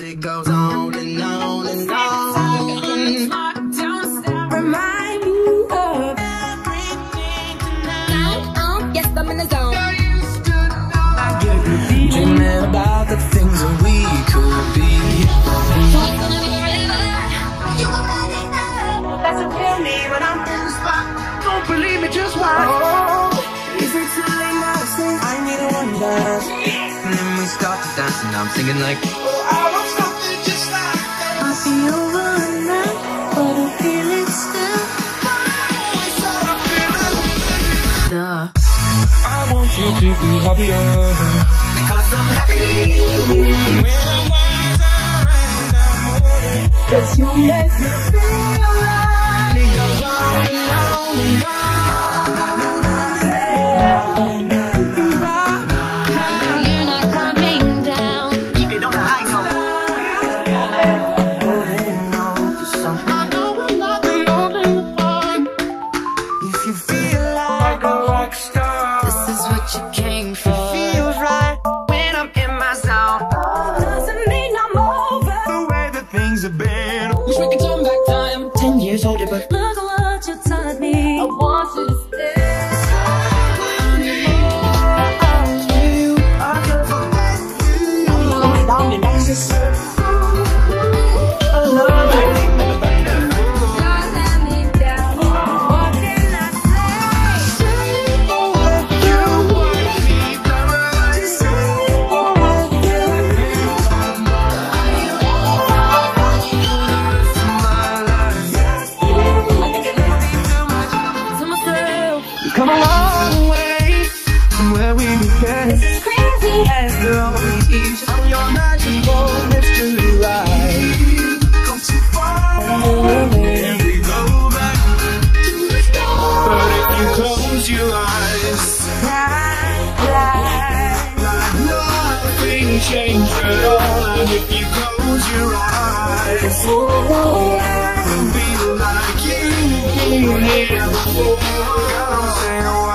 It goes on and on and on. Don't stop. Remind me of everything tonight. Yes, I'm in the zone. I get repeating. Dreaming about the things that we could be. That's what you need when I'm in the spot. Don't believe me, just watch. Oh, is it too late now to sing? I need one dance. And then we start to dance, and I'm singing like. I want you to be happier, because I'm happy when I'm around the morning, 'cause you make me feel alive. It goes on and on and on. You're not coming down. Keep it on the high note. Holding on to something. I know we're not holding the fun. If you feel like a rock star, you came for. It feels right when I'm in my zone. Doesn't mean I'm over the way that things have been. Wish we could turn back time 10 years older, but look at what you taught me. I want you to stay. Come a long way from where we began. This is crazy. As the always, I'm your magical mystery ride. Come too far away and we go back to the start. But if you close your eyes, nothing changed at all. And if you close your eyes, you'll be like you were here before. Say